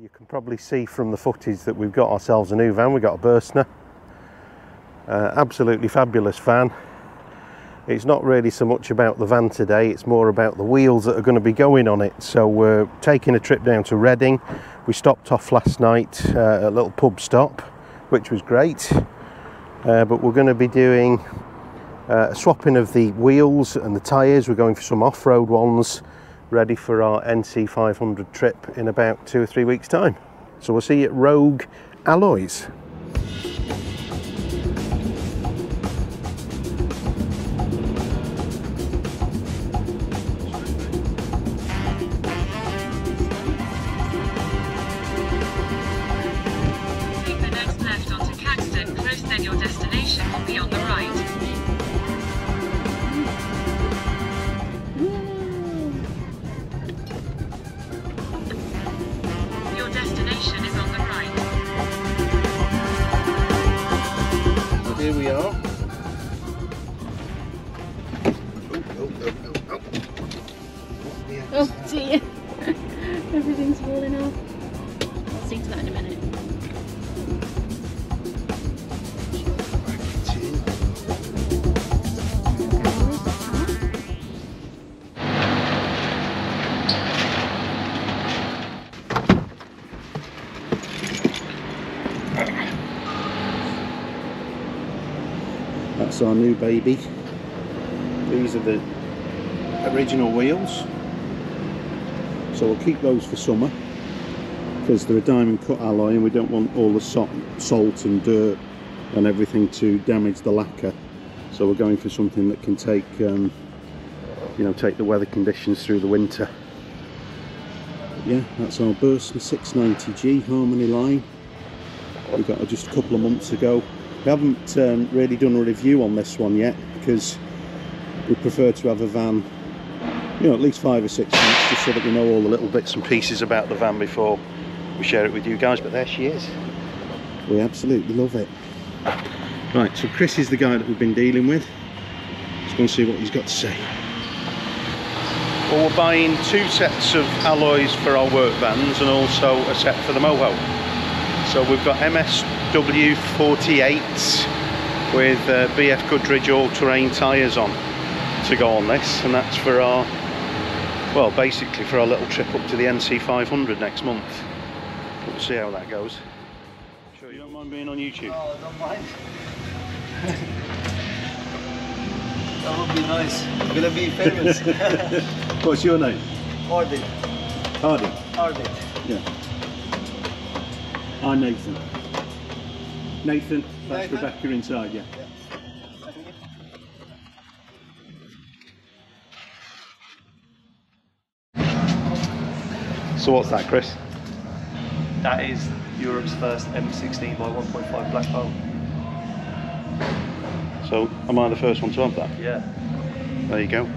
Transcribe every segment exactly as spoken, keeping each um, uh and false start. You can probably see from the footage that we've got ourselves a new van. We've got a Burstner, uh, absolutely fabulous van. It's not really so much about the van today, it's more about the wheels that are going to be going on it. So we're taking a trip down to Reading. We stopped off last night uh, at a little pub stop, which was great, uh, but we're going to be doing uh, a swapping of the wheels and the tyres. We're going for some off-road ones, ready for our N C five hundred trip in about two or three weeks time. So we'll see you at Rogue Alloys. Here we are. Oh, oh, oh, oh. Oh dear, everything's falling off. I'll see to that in a minute. That's our new baby. These are the original wheels, so we'll keep those for summer because they're a diamond cut alloy and we don't want all the salt, salt and dirt and everything to damage the lacquer. So we're going for something that can take um, you know, take the weather conditions through the winter. Yeah, that's our Burstner six ninety G Harmony line. We got her just a couple of months ago. We haven't um, really done a review on this one yet because we prefer to have a van, you know, at least five or six months, just so that we know all the little bits and pieces about the van before we share it with you guys. But there she is. We absolutely love it. Right, so Chris is the guy that we've been dealing with. Let's go and see what he's got to say. Well, we're buying two sets of alloys for our work vans and also a set for the Moho. So we've got M S W forty-eight with uh, B F Goodrich all-terrain tyres on to go on this, and that's for our, well, basically for our little trip up to the N C five hundred next month. We'll see how that goes. I'm sure you don't mind being on YouTube? Oh, I don't mind. That would be nice. I'm gonna be famous. What's your name? Hardit. Hardit? Hardit. Yeah. I'm Nathan. Nathan, that's Nathan. Rebecca inside, yeah. yeah. So what's that, Chris? That is Europe's first M sixteen by one point five black bolt. So, am I the first one to have that? Yeah. There you go.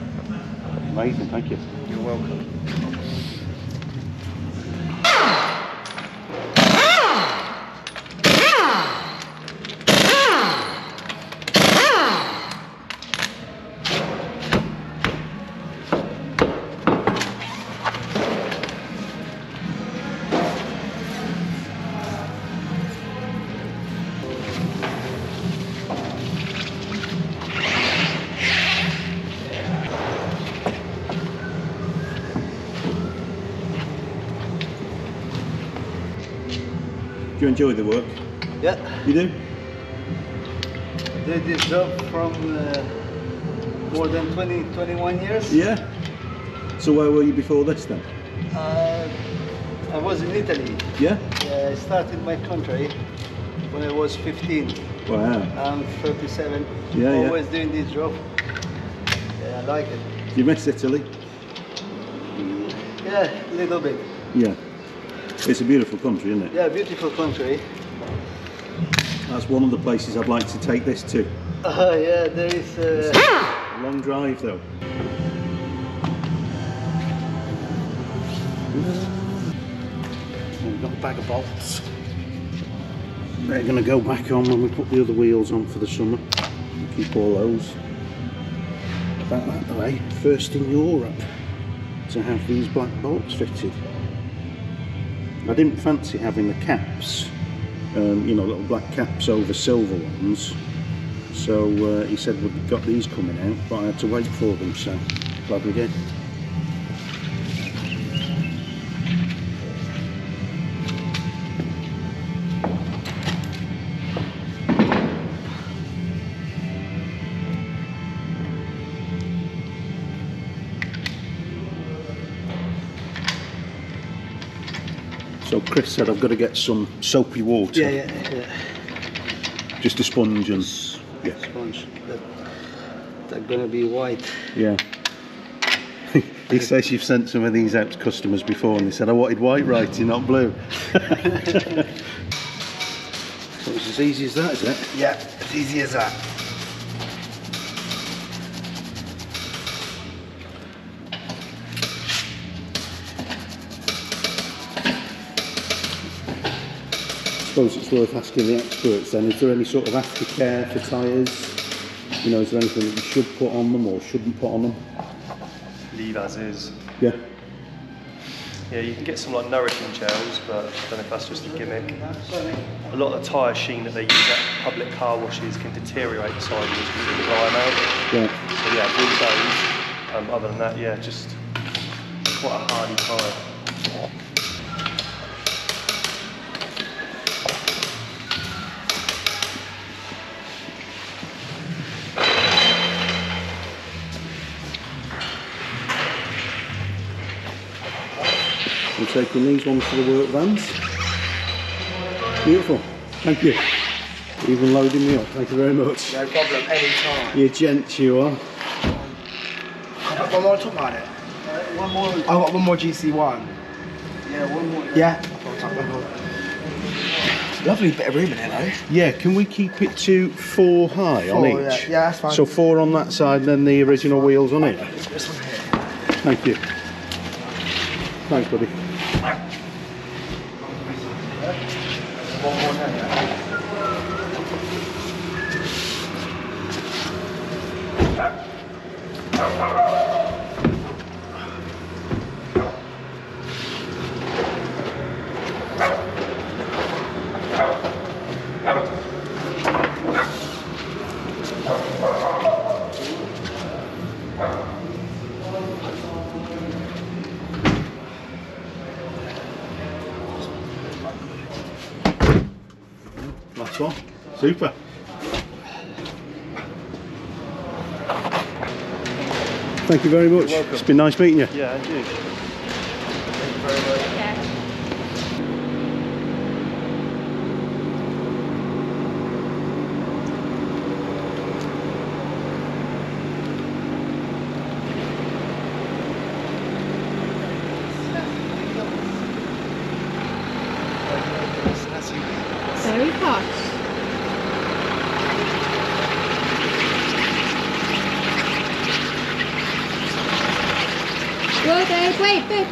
Amazing, thank you. You're welcome. Do you enjoy the work? Yeah. You do? I did this job from uh, more than twenty, twenty-one years. Yeah. So where were you before this then? Uh, I was in Italy. Yeah? Yeah, I started my country when I was fifteen. Wow. I'm thirty-seven. Yeah, I'm always yeah. doing this job. Yeah, I like it. You miss Italy? Yeah, a little bit. Yeah. It's a beautiful country, isn't it? Yeah, beautiful country. That's one of the places I'd like to take this to. Oh uh, yeah, there is uh... a long drive though. We've got a bag of bolts. They're going to go back on when we put the other wheels on for the summer. Keep all those. About that the way, first in Europe to have these black bolts fitted. I didn't fancy having the caps, um, you know, little black caps over silver ones. So uh, he said, well, we've got these coming out, but I had to wait for them, so glad we did. So Chris said I've got to get some soapy water. Yeah, yeah, yeah. Just a sponge and... Yeah. Sponge. They're going to be white. Yeah. He says you've sent some of these out to customers before and they said I wanted white writing, not blue. So it's as easy as that, is it? Yeah, as easy as that. I suppose it's worth asking the experts then, is there any sort of aftercare for tyres? You know, is there anything that you should put on them or shouldn't put on them? Leave as is. Yeah. Yeah, you can get some like nourishing gels, but I don't know if that's just a gimmick. A lot of the tyre sheen that they use at public car washes can deteriorate the sidings because they dry them out. Yeah. So yeah, avoid those. Um, other than that, yeah, just quite a hardy tyre. I'm taking these ones to the work vans. Beautiful, thank you. Even loading me up, thank you very much. No problem, any time. You're gents, you are. I've got one more on top of it. One more. I've got one more G C one. Yeah, one more. Yeah. yeah. Lovely bit of room in here though. Yeah, can we keep it to four high four, on each? Yeah. yeah, that's fine. So four on that side and then the original wheels on it? This one here. Thank you. Thanks, buddy. One. Super. Thank you very much. It's been nice meeting you. Yeah, and you. Thank you very much. Very hot. Go, babe, wait, babe.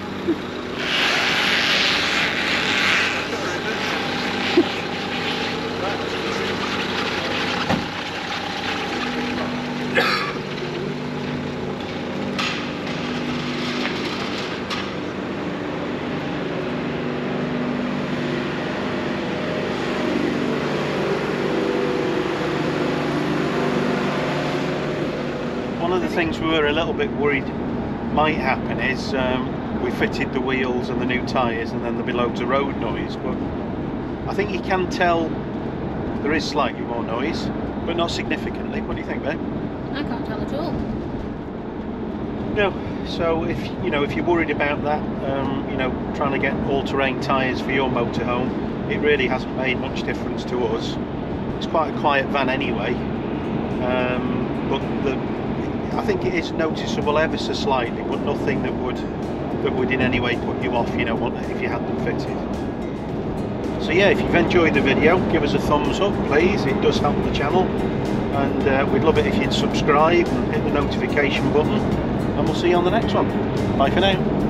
One of the things we were a little bit worried might happen is um, we fitted the wheels and the new tyres and then there'll be loads of road noise, but I think you can tell there is slightly more noise, but not significantly. What do you think, babe? I can't tell at all. No, so if you know if you're worried about that, um, you know, trying to get all-terrain tyres for your motorhome, it really hasn't made much difference to us. It's quite a quiet van anyway, um, but the I think it is noticeable ever so slightly, but nothing that would that would in any way put you off, you know, if you had them fitted. So yeah, if you've enjoyed the video, give us a thumbs up, please. It does help the channel, and uh, we'd love it if you'd subscribe and hit the notification button, and we'll see you on the next one. Bye for now.